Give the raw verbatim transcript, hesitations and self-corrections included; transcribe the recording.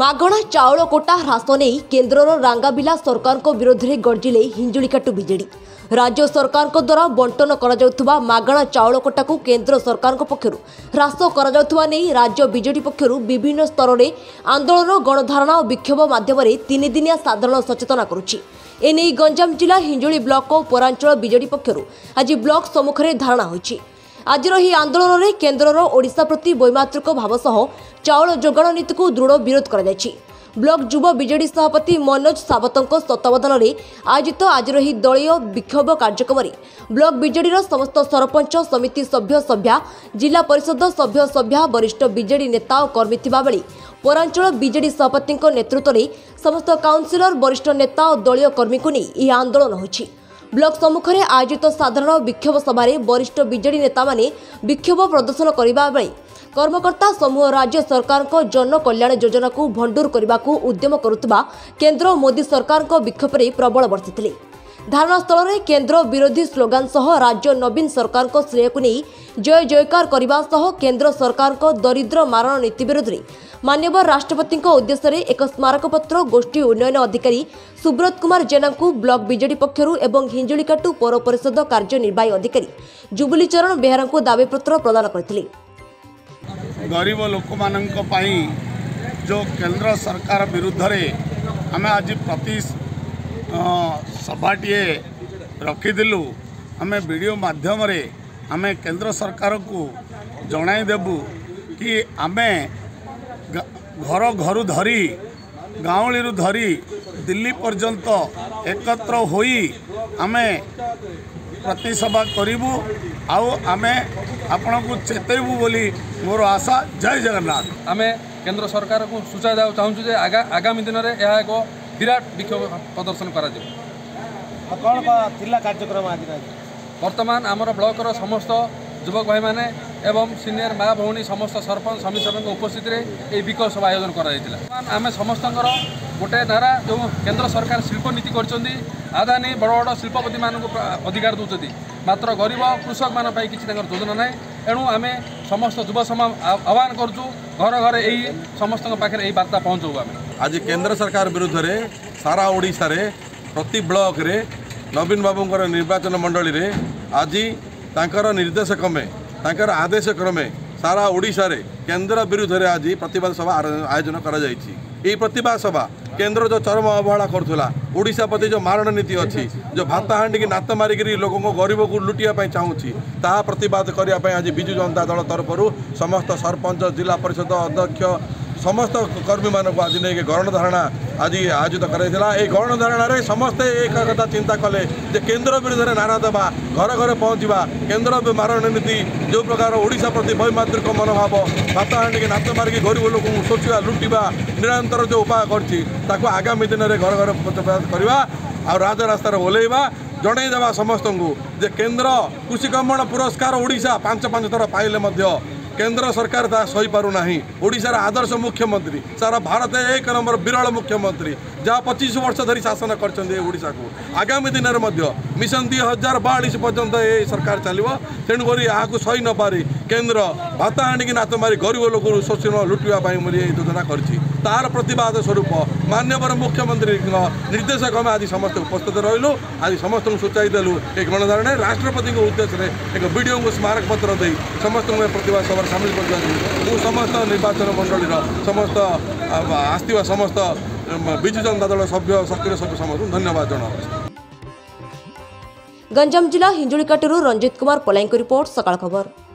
मगणा चाउल कोटा ह्रास नहीं केन्द्रर रांगाबिला सरकार विरोध में गर्जिले हिंजिलिकाटु बीजेडी। राज्य सरकार द्वारा बंटन करा मगणा चाउल कोटा को केन्द्र सरकार पक्षर ह्रास करा नहीं राज्य बीजेडी पक्षर विभिन्न स्तर में आंदोलन गणधारणा और विक्षोभ मध्यम तीन दिनिया साधारण सचेतना करुच्ची। एने गंजाम जिला हिंजिली ब्लॉक और पौरांचल बीजेडी पक्षर आज ब्लॉक सम्मुखें धारणा होती। आज आंदोलन में केन्द्रर ओडिशा प्रति वैमात्रिक भाव सह चाउल जोगाण नीति को दृढ़ विरोध कर ब्लॉक युवा बीजेडी सभापति मनोज सावतों तत्वावधान में आयोजित आज दलय विक्षोभ कार्यक्रम ब्लॉक बीजेडीर समस्त सरपंच समिति सभ्य सभ्या जिला परिषद सभ्य सभ्या वरिष्ठ बीजेडी नेता और कर्मी थाबे पौरांचल बीजेडी सभापति नेतृत्व में समस्त काउंसिलर वरिष्ठ नेता और दलय कर्मी को नहीं यह आंदोलन होती। ब्लॉक सम्मुखें आयोजित साधारण विक्षोभ सभा वरिष्ठ बीजेडी नेता माने विक्षोभ प्रदर्शन करने बेले कर्मकर्ता समूह राज्य सरकार को जन कल्याण योजना को भंडूर करने को उद्यम करुवा केन्द्र मोदी सरकार विक्षोभ में प्रबल बर्षि धारणा स्थल में केन्द्र विरोधी स्लोगान सह राज्य नवीन सरकार श्रेय को नहीं जय जयकार करने सह केन्द्र सरकार दरिद्र मारण नीति विरोध में माननीय राष्ट्रपति उद्देश्य में एक स्मारकपत्र गोष्ठी उन्नयन अधिकारी सुब्रत कुमार जेना को ब्लॉक बीजेडी पक्षरू एवं हिंजिलिकाटु पौर परिषद कार्यनिर्वाही अधिकारी जुबुली चरण बेहरा को दावेपत्र प्रदान करथिले। गरीब लोक मानक जो केंद्र सरकार विरुद्ध रे आम आज प्रति सभाटे रखीदलु आम वीडियो माध्यम रे आमे केंद्र सरकार को जनईदेबू कि आमे घर घर धरी गाँवली धरी दिल्ली पर्यंत एकत्र होई आमे प्रतिसभा करूँ आमे आपण को चेतबू बोली मोर आशा। जय जगन्नाथ। आमे केंद्र सरकार को सूचा जाऊ चाहूँ जे आगा आगामी दिन में यह एक विराट विक्षोभ प्रदर्शन कार्यक्रम आज बर्तमान आमर ब्लॉकर समस्त युवक भाई माने एवं सीनियर माँ भौणी समस्त सरपंच समिति सभा उपस्थित ये विक्षोभ सभा आयोजन करें। समस्त गोटे नारा जो केंद्र सरकार शिल्प नीति करछन्ती आदानी बड़ बड़ शिल्पपति मानक अधिकार दूसरी मात्र गरीब कृषक मान कि योजना ना एणु आम समस्त युवा समाज आह्वान करूँ घर घर यही समस्त पाखे यही बार्ता पहुँचाऊ। आम आज केंद्र सरकार विरुद्ध रे सारा ओडिशा रे प्रति ब्लॉक रे नवीन बाबू निर्वाचन मंडली रे आज तांकर निर्देश क्रमे तांकर आदेश क्रमे सारा ओडिशा रे केंद्र विरुद्ध रे आज प्रतिवाद सभा आयोजन कर प्रतिवाद सभा केंद्र जो चरम अवहेला करुला ओडिशा प्रति जो मारण नीति अच्छी जो भाता हाँ की नात मारिक लोक गरीब को लुटापी चाहूँगी ता प्रतिवाद करने आज बिजु जनता दल तरफ समस्त सरपंच जिला परिषद अध्यक्ष समस्त कर्मी मानक आज नहीं गणधारणा आज आयोजित कराइला। ये गणधारणा समस्ते एक कथा चिंता कले केन्द्र विरुद्ध नारा देवा घर घर पहुँचवा केन्द्र मारण नीति जो प्रकार ओडिशा प्रति वैमात्रिक मनोभाव भात हाँ की नात मारिक गरीब लोक शोचा लुटा निरंतर जो उपाय कर आगामी दिन में घर घर करवा राजरास्तार ओल्लैवा जनईदेवा समस्त को जे केन्द्र कृषि कल्याण पुरस्कार ओडिशा पांच पांच थर पाइले केंद्र सरकार ता सही पारुना ओडिशार आदर्श मुख्यमंत्री सारा भारत एक नंबर विरल मुख्यमंत्री जहाँ पच्चीस वर्ष धरी शासन करा को आगामी दिन में मिशन दुई हजार बाईस पर्यंत ये सरकार चलो तेणुक यहाँ सही नपारी केन्द्र भाता हाँ की नात मारी गरीब लोक शोषण लुटापी योजना कर प्रतिवाद स्वरूप माननीय मुख्यमंत्री निर्देश क्रम आज समस्त उपस्थित रही आज समस्त सूचाई देलु एक गणधारणा राष्ट्रपति उद्देश्य एक वीडियो को स्मारकपत्र दे समस्त प्रतिवाद सभा सामिल कर समस्त निर्वाचन मंडली समस्त आसवा समस्त बिजु जनता दल सभ्य सक्रिय सभ्य समस्त धन्यवाद जनावि। गंजाम जिला हिंजिलिकाटु रंजित कुमार पलाईंको रिपोर्ट सकाळ खबर।